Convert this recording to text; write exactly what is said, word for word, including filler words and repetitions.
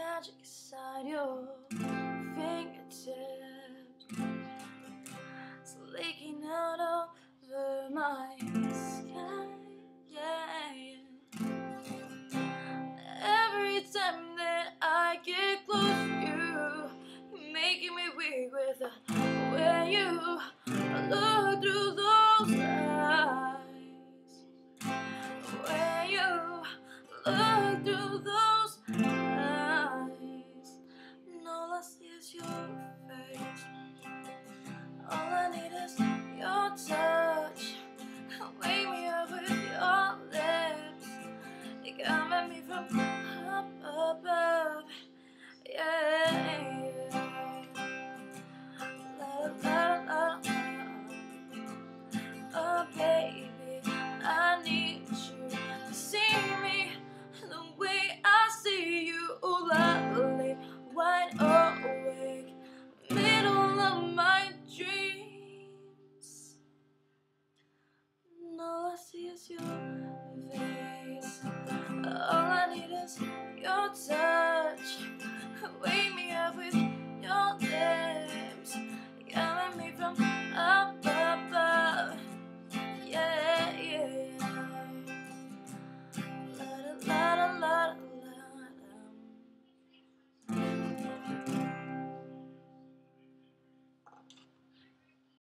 magic inside your fingertips, it's leaking out over my skin. Yeah, yeah. Every time that I get close to you, you're making me weak with the way you look through those eyes, the way you look through those eyes. And all I see is your face. All I need is your touch. Wake me up with your lips. You're coming me from up above. Yeah, yeah. La la la la. Oh baby, I need you to see me the way I see you. Oh, lovely, wide awake, middle of my dreams. And all I see is you.